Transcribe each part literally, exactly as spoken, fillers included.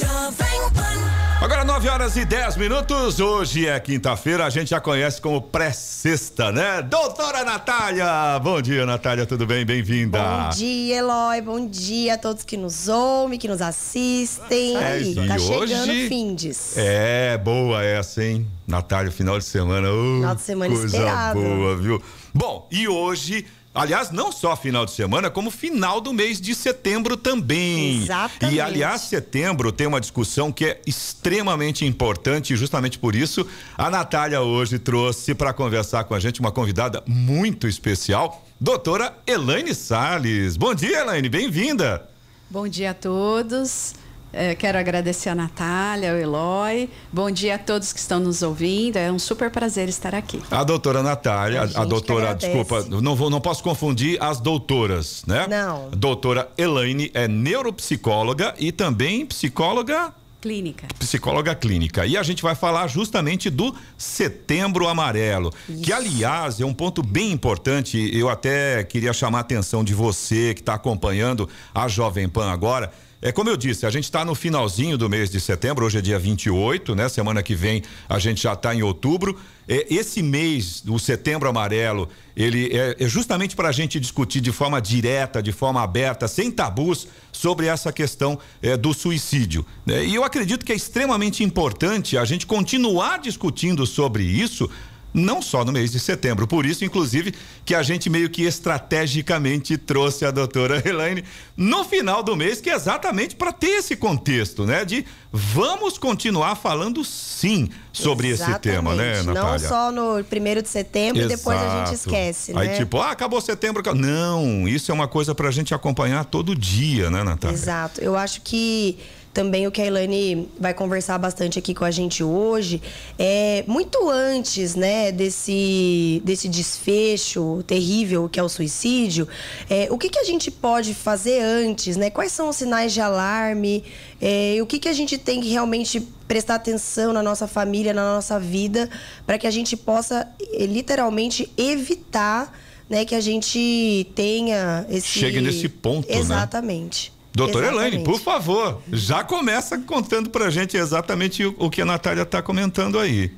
Jovem Pan. Agora nove horas e dez minutos, hoje é quinta-feira, a gente já conhece como pré-sexta, né? Doutora Natália, bom dia Natália, tudo bem? Bem-vinda. Bom dia Eloy, bom dia a todos que nos ouvem, que nos assistem. É, e tá chegando hoje... findes. É, boa essa, hein? Natália, final de semana, oh, final de semana coisa esperado. Boa, viu? Bom, e hoje... Aliás, não só final de semana, como final do mês de setembro também. Exatamente. E, aliás, setembro tem uma discussão que é extremamente importante e justamente por isso a Natália hoje trouxe para conversar com a gente uma convidada muito especial, doutora Elaine Salles. Bom dia, Elaine, bem-vinda. Bom dia a todos. É, quero agradecer a Natália, o Eloy. Bom dia a todos que estão nos ouvindo. É um super prazer estar aqui. A doutora Natália, a, a doutora, desculpa, não, vou, não posso confundir as doutoras, né? Não. Doutora Elaine é neuropsicóloga e também psicóloga... Clínica. Psicóloga clínica. E a gente vai falar justamente do Setembro Amarelo, isso, que aliás é um ponto bem importante. Eu até queria chamar a atenção de você que está acompanhando a Jovem Pan agora. É como eu disse, a gente está no finalzinho do mês de setembro, hoje é dia vinte e oito, né? Semana que vem a gente já está em outubro. Esse mês, o Setembro Amarelo, ele é justamente para a gente discutir de forma direta, de forma aberta, sem tabus, sobre essa questão do suicídio. E eu acredito que é extremamente importante a gente continuar discutindo sobre isso, não só no mês de setembro, por isso, inclusive, que a gente meio que estrategicamente trouxe a doutora Elaine no final do mês, que é exatamente para ter esse contexto, né? De vamos continuar falando sim sobre exatamente esse tema, né, Natália? Não só no primeiro de setembro e depois a gente esquece, né? Aí tipo, ah, acabou setembro, acabou... Não, isso é uma coisa pra gente acompanhar todo dia, né, Natália? Exato, eu acho que também o que a Elaine vai conversar bastante aqui com a gente hoje, é muito antes, né, desse, desse desfecho terrível que é o suicídio, é, o que que a gente pode fazer antes, né? Quais são os sinais de alarme, é, o que que a gente tem que realmente prestar atenção na nossa família, na nossa vida, para que a gente possa literalmente evitar, né, que a gente tenha esse... Chegue nesse ponto, exatamente, né? Exatamente. Doutora Elaine, por favor, já começa contando pra gente exatamente o, o que a Natália tá comentando aí.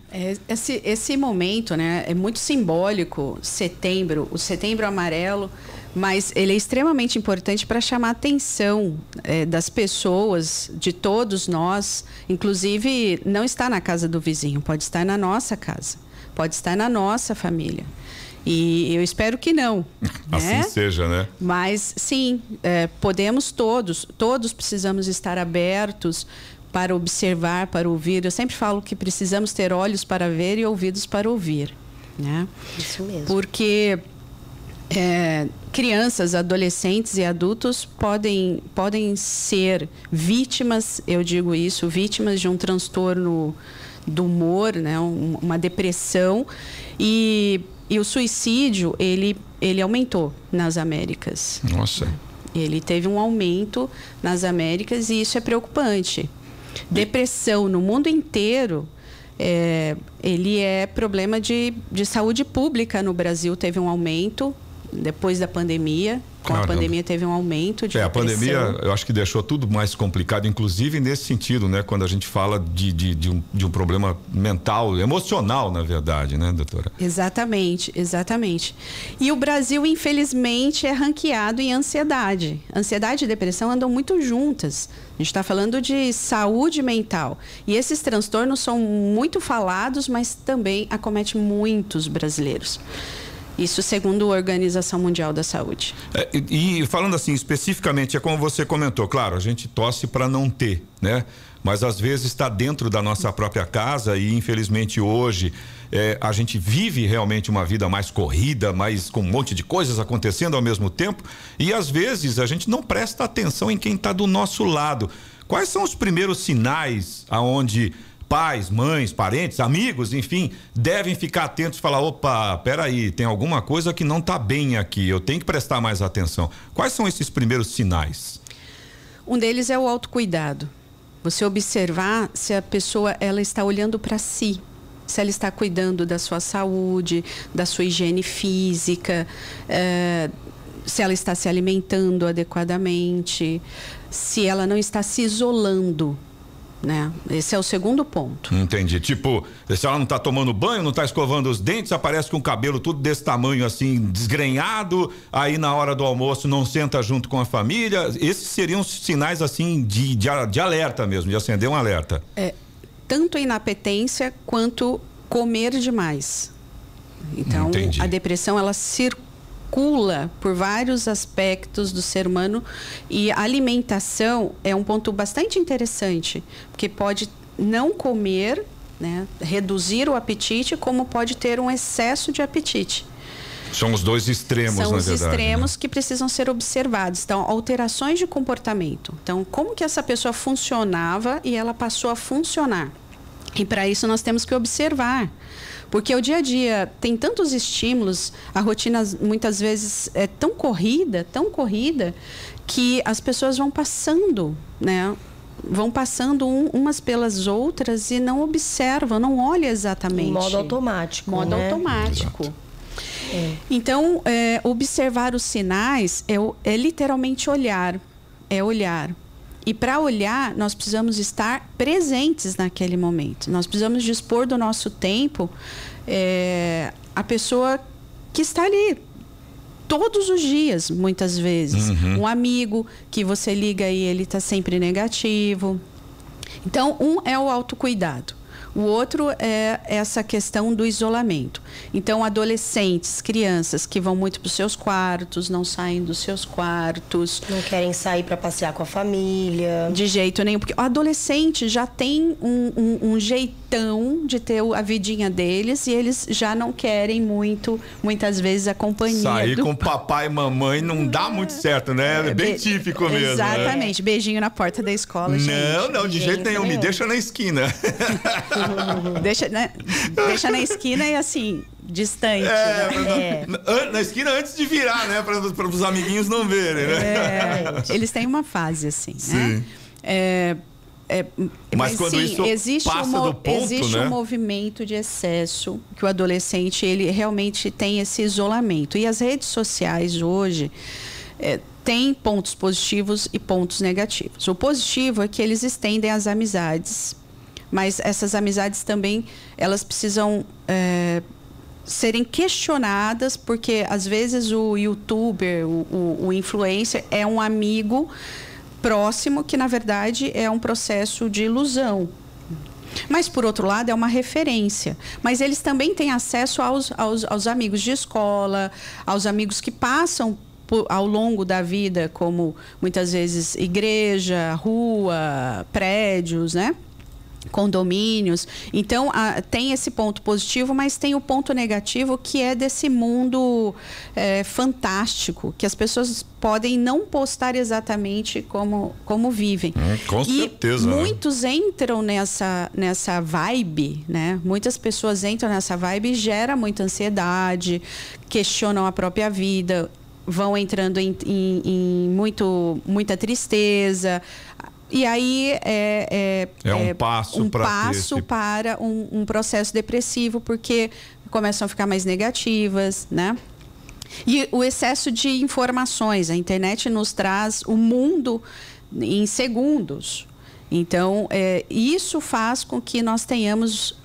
Esse, esse momento, né, é muito simbólico, setembro, o Setembro Amarelo, mas ele é extremamente importante para chamar a atenção é, das pessoas, de todos nós, inclusive não está na casa do vizinho, pode estar na nossa casa, pode estar na nossa família. E eu espero que não, né? Assim seja, né? Mas sim, é, podemos todos, todos precisamos estar abertos para observar, para ouvir. Eu sempre falo que precisamos ter olhos para ver e ouvidos para ouvir, né? Isso mesmo. Porque é, crianças, adolescentes e adultos podem, podem ser vítimas, eu digo isso, vítimas de um transtorno do humor, né? Um, uma depressão e... E o suicídio, ele, ele aumentou nas Américas. Nossa. Ele teve um aumento nas Américas e isso é preocupante. Depressão no mundo inteiro, é, ele é problema de, de saúde pública. No Brasil teve um aumento depois da pandemia. Com claro, a pandemia teve um aumento de é, depressão. A pandemia, eu acho que deixou tudo mais complicado, inclusive nesse sentido, né? Quando a gente fala de, de, de, um, de um problema mental, emocional, na verdade, né, doutora? Exatamente, exatamente. E o Brasil, infelizmente, é ranqueado em ansiedade. Ansiedade e depressão andam muito juntas. A gente está falando de saúde mental. E esses transtornos são muito falados, mas também acometem muitos brasileiros. Isso segundo a Organização Mundial da Saúde. É, e, e falando assim, especificamente, é como você comentou, claro, a gente tosse para não ter, né? Mas às vezes está dentro da nossa própria casa e infelizmente hoje é, a gente vive realmente uma vida mais corrida, mais com um monte de coisas acontecendo ao mesmo tempo e às vezes a gente não presta atenção em quem está do nosso lado. Quais são os primeiros sinais aonde... pais, mães, parentes, amigos, enfim, devem ficar atentos e falar, opa, peraí, tem alguma coisa que não está bem aqui, eu tenho que prestar mais atenção. Quais são esses primeiros sinais? Um deles é o autocuidado. Você observar se a pessoa ela está olhando para si, se ela está cuidando da sua saúde, da sua higiene física, é, se ela está se alimentando adequadamente, se ela não está se isolando. né? Esse é o segundo ponto. Entendi. Tipo, se ela não tá tomando banho, não tá escovando os dentes, aparece com o cabelo tudo desse tamanho assim, desgrenhado, aí na hora do almoço não senta junto com a família, esses seriam sinais assim de, de, de alerta mesmo, de acender um alerta. É, tanto a inapetência quanto comer demais. Então, entendi. A depressão, ela circula circula por vários aspectos do ser humano, e a alimentação é um ponto bastante interessante, porque pode não comer, né, reduzir o apetite, como pode ter um excesso de apetite. São os dois extremos, na verdade. São os extremos, né, que precisam ser observados. Então, alterações de comportamento. Então, como que essa pessoa funcionava e ela passou a funcionar? E para isso nós temos que observar, porque o dia a dia tem tantos estímulos, a rotina muitas vezes é tão corrida, tão corrida, que as pessoas vão passando, né? Vão passando um, umas pelas outras e não observam, não olham exatamente. Modo automático. Modo né? automático. Exato. É. Então, é, observar os sinais é, é literalmente olhar, é olhar. E para olhar, nós precisamos estar presentes naquele momento. Nós precisamos dispor do nosso tempo, é, a pessoa que está ali todos os dias, muitas vezes. Uhum. Um amigo que você liga e ele está sempre negativo. Então, um é o autocuidado. O outro é essa questão do isolamento. Então, adolescentes, crianças que vão muito para os seus quartos, não saem dos seus quartos. Não querem sair para passear com a família. De jeito nenhum. Porque o adolescente já tem um, um, um jeitão de ter a vidinha deles e eles já não querem muito, muitas vezes, a companhia. Sair do... com papai e mamãe não dá muito certo, né? É bem típico mesmo. Exatamente. Né? Beijinho na porta da escola, gente. Não, não, de beijinho jeito nenhum. Me deixa na esquina. Deixa, né? Deixa na esquina e assim, distante. É, né? é. Na, na esquina antes de virar, né? Para os amiguinhos não verem, né? É, eles têm uma fase assim, sim, né? É, é, mas, mas quando sim, isso existe passa um, do ponto, existe né? um movimento de excesso, que o adolescente, ele realmente tem esse isolamento. E as redes sociais hoje... É, tem pontos positivos e pontos negativos. O positivo é que eles estendem as amizades, mas essas amizades também, elas precisam é, serem questionadas, porque às vezes o youtuber, o, o, o influencer é um amigo próximo que, na verdade, é um processo de ilusão. Mas, por outro lado, é uma referência. Mas eles também têm acesso aos, aos, aos amigos de escola, aos amigos que passam ao longo da vida, como muitas vezes igreja, rua, prédios, né? Condomínios. Então, a, tem esse ponto positivo, mas tem o ponto negativo, que é desse mundo é, fantástico, que as pessoas podem não postar exatamente como, como vivem. Hum, com e certeza. Muitos né? entram nessa, nessa vibe, né? Muitas pessoas entram nessa vibe e gera muita ansiedade, questionam a própria vida, vão entrando em, em, em muito, muita tristeza. E aí é, é, é um passo, é, um passo esse... para um, um processo depressivo, porque começam a ficar mais negativas, né? E o excesso de informações. A internet nos traz o mundo em segundos. Então, é, isso faz com que nós tenhamos uh,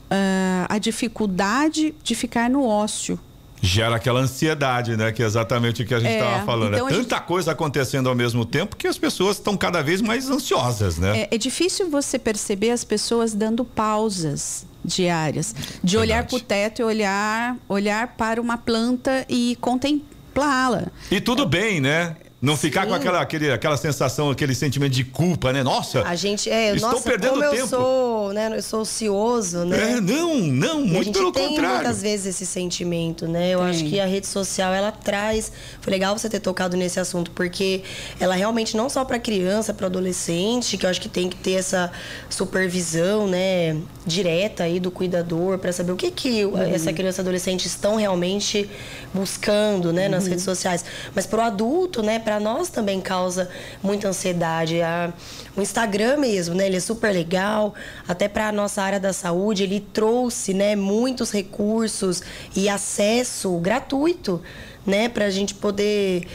a dificuldade de ficar no ócio. Gera aquela ansiedade, né? Que é exatamente o que a gente estava é, falando. Então é tanta gente... coisa acontecendo ao mesmo tempo que as pessoas estão cada vez mais ansiosas, né? É, é difícil você perceber as pessoas dando pausas diárias. De verdade. Olhar para o teto e olhar, olhar para uma planta e contemplá-la. E tudo é... bem, né? Não ficar sim, com aquela, aquele, aquela sensação, aquele sentimento de culpa, né? Nossa, a gente, é, estou nossa, perdendo como tempo. Eu sou, né? Eu sou ocioso, né? É, não, não, muito e a gente pelo tem contrário. Muitas vezes esse sentimento, né? Eu tem. acho que a rede social, ela traz... Foi legal você ter tocado nesse assunto, porque ela realmente não só para criança, para adolescente, que eu acho que tem que ter essa supervisão, né? Direta aí do cuidador, para saber o que que uhum. essa criança e adolescente estão realmente buscando, né? Nas uhum. redes sociais. Mas para o adulto, né? Para nós também causa muita ansiedade. A, o Instagram mesmo, né? Ele é super legal. Até para a nossa área da saúde, ele trouxe, né, muitos recursos e acesso gratuito, né? Para a gente poder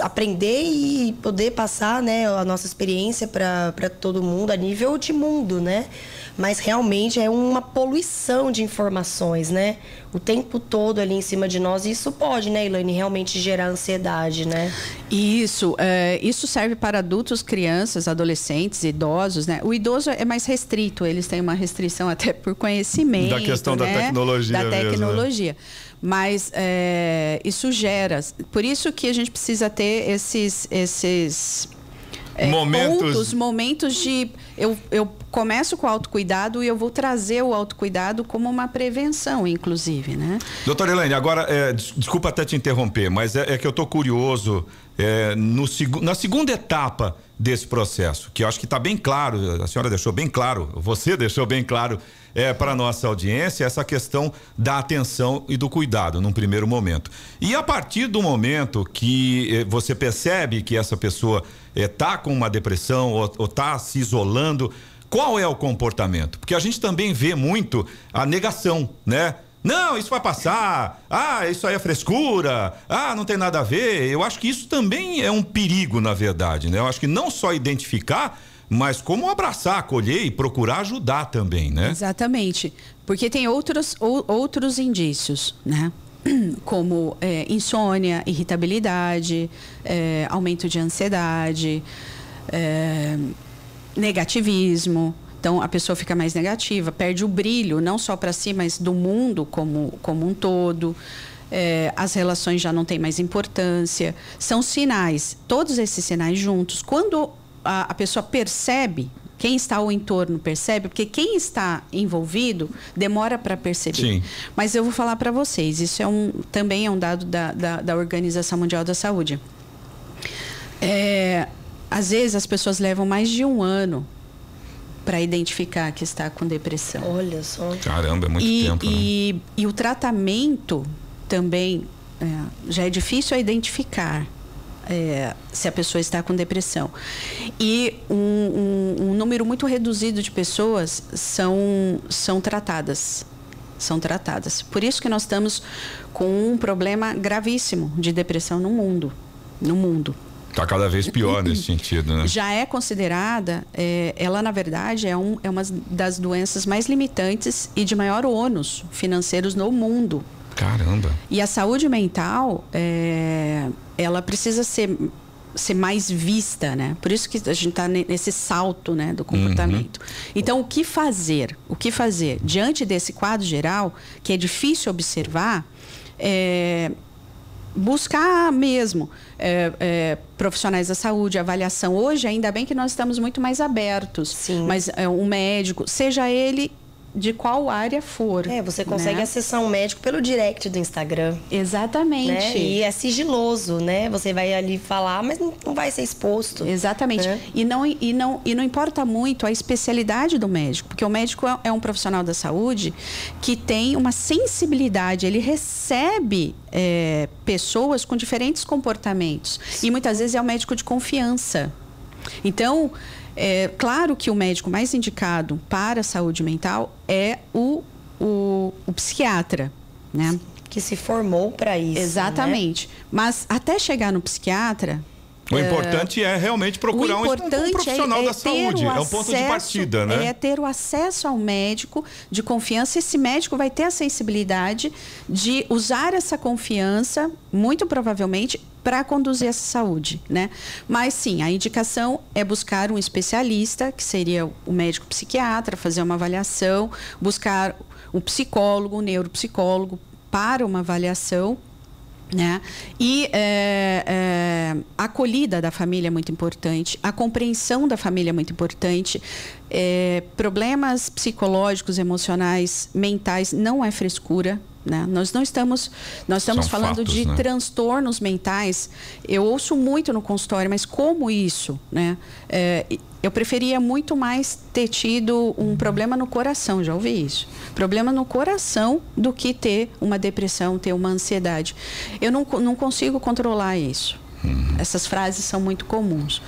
aprender e poder passar, né, a nossa experiência para todo mundo a nível de mundo, né? Mas realmente é uma poluição de informações, né? O tempo todo ali em cima de nós, e isso pode, né, Elaine, realmente gerar ansiedade, né? E isso, é, isso serve para adultos, crianças, adolescentes, idosos, né? O idoso é mais restrito, eles têm uma restrição até por conhecimento, da questão, né, da tecnologia. Da tecnologia. Mesmo, né? Mas é, isso gera. Por isso que a gente precisa ter esses, esses é, momentos. Pontos, momentos de... Eu, eu começo com o autocuidado e eu vou trazer o autocuidado como uma prevenção, inclusive, né? Doutora Elaine, agora, é, desculpa até te interromper, mas é, é que eu estou curioso é, no, na segunda etapa desse processo, que eu acho que está bem claro, a senhora deixou bem claro, você deixou bem claro... É, para a nossa audiência, essa questão da atenção e do cuidado num primeiro momento. E a partir do momento que eh, você percebe que essa pessoa está eh, com uma depressão ou está se isolando, qual é o comportamento? Porque a gente também vê muito a negação, né? Não, isso vai passar, ah, isso aí é frescura, ah, não tem nada a ver. Eu acho que isso também é um perigo, na verdade, né? Eu acho que não só identificar... mas como abraçar, acolher e procurar ajudar também, né? Exatamente, porque tem outros, ou, outros indícios, né? Como é, insônia, irritabilidade, é, aumento de ansiedade, é, negativismo. Então, a pessoa fica mais negativa, perde o brilho, não só para si, mas do mundo como, como um todo. É, as relações já não têm mais importância. São sinais, todos esses sinais juntos. Quando... a pessoa percebe, quem está ao entorno percebe, porque quem está envolvido demora para perceber. Sim. Mas eu vou falar para vocês, isso é um, também é um dado da, da, da Organização Mundial da Saúde. É, às vezes as pessoas levam mais de um ano para identificar que está com depressão. Olha só. Caramba, é muito e, tempo. E, né? E o tratamento também é, já é difícil a identificar. É, se a pessoa está com depressão. E um, um, um número muito reduzido de pessoas são, são tratadas. São tratadas. Por isso que nós estamos com um problema gravíssimo de depressão no mundo. No mundo. Está cada vez pior nesse sentido, né? Já é considerada, é, ela na verdade é, um, é uma das doenças mais limitantes e de maior ônus financeiros no mundo. Caramba! E a saúde mental, é, ela precisa ser, ser mais vista, né? Por isso que a gente está nesse salto, né, do comportamento. Uhum. Então, o que fazer? O que fazer? Diante desse quadro geral, que é difícil observar, é, buscar mesmo é, é, profissionais da saúde, avaliação. Hoje, ainda bem que nós estamos muito mais abertos. Sim. Mas é, um médico, seja ele... de qual área for. É, você consegue, né, acessar um médico pelo direct do Instagram. Exatamente. Né? E é sigiloso, né? Você vai ali falar, mas não vai ser exposto. Exatamente. Né? E, não, e, não, e não importa muito a especialidade do médico, porque o médico é um profissional da saúde que tem uma sensibilidade, ele recebe é, pessoas com diferentes comportamentos. E muitas vezes é um médico de confiança. Então... é claro que o médico mais indicado para a saúde mental é o, o, o psiquiatra, né? Que se formou para isso. Exatamente. Né? Mas até chegar no psiquiatra... O é... importante é realmente procurar um, um profissional é, é da saúde. É um ponto de partida, né? É ter o acesso ao médico de confiança. Esse médico vai ter a sensibilidade de usar essa confiança, muito provavelmente... para conduzir essa saúde, né? Mas sim, a indicação é buscar um especialista, que seria o médico psiquiatra, fazer uma avaliação, buscar um psicólogo, um neuropsicólogo para uma avaliação, né? E é, é, a acolhida da família é muito importante, a compreensão da família é muito importante. É, problemas psicológicos, emocionais, mentais, não é frescura. Né? Nós não estamos, nós estamos São falando fatos, de né? transtornos mentais. Eu ouço muito no consultório, mas como isso? Né? É, eu preferia muito mais ter tido um problema no coração, já ouvi isso. Problema no coração do que ter uma depressão, ter uma ansiedade. Eu não, não consigo controlar isso. Uhum. Essas frases são muito comuns.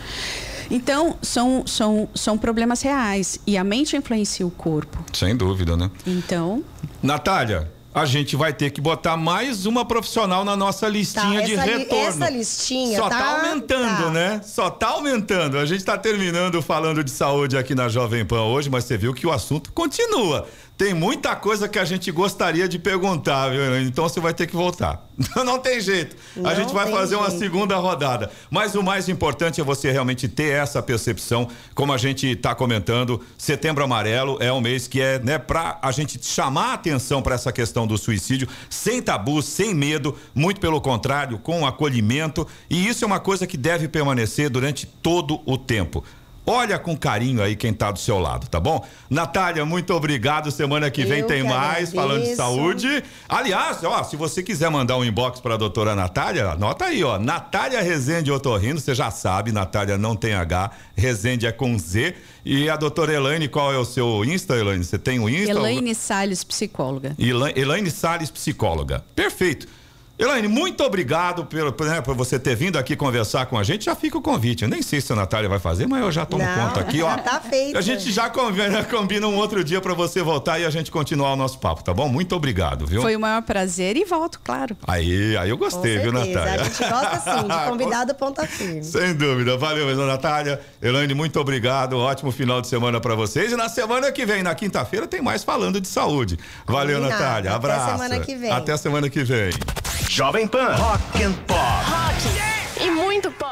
Então, são, são, são problemas reais e a mente influencia o corpo. Sem dúvida, né? Então... Natália... a gente vai ter que botar mais uma profissional na nossa listinha tá, de essa retorno. Li, essa listinha Só tá, tá aumentando, tá. né? Só tá aumentando. A gente tá terminando falando de saúde aqui na Jovem Pan hoje, mas você viu que o assunto continua. Tem muita coisa que a gente gostaria de perguntar, viu? Então você vai ter que voltar. Não tem jeito. Não a gente vai fazer jeito. uma segunda rodada. Mas o mais importante é você realmente ter essa percepção, como a gente está comentando, Setembro Amarelo é um mês que é, né, para a gente chamar atenção para essa questão do suicídio, sem tabu, sem medo, muito pelo contrário, com acolhimento. E isso é uma coisa que deve permanecer durante todo o tempo. Olha com carinho aí quem tá do seu lado, tá bom? Natália, muito obrigado. Semana que vem Eu tem mais agradeço. Falando de saúde. Aliás, ó, se você quiser mandar um inbox pra doutora Natália, anota aí, ó. Natália Rezende Otorrino, você já sabe, Natália não tem H, Rezende é com Z. E a doutora Elaine, qual é o seu Insta, Elaine? Você tem o Insta? Elaine Salles, psicóloga. Elaine, Elaine Salles, psicóloga. Perfeito. Elaine, muito obrigado por, né, por você ter vindo aqui conversar com a gente. Já fica o convite. Eu nem sei se a Natália vai fazer, mas eu já tomo Não, conta aqui. Ó. Tá feito. A gente já combina, combina um outro dia para você voltar e a gente continuar o nosso papo, tá bom? Muito obrigado, viu? Foi o maior prazer e volto, claro. Aí, aí eu gostei, viu, Natália? A gente gosta sim, de convidado ponta firme. Sem dúvida. Valeu, mesmo, Natália. Elaine, muito obrigado. Ótimo final de semana para vocês. E na semana que vem, na quinta-feira, tem mais falando de saúde. Valeu, Combinado. Natália. Abraço. Até semana que vem. Até semana que vem. Jovem Pan, Rock and Pop. Rock e muito pop.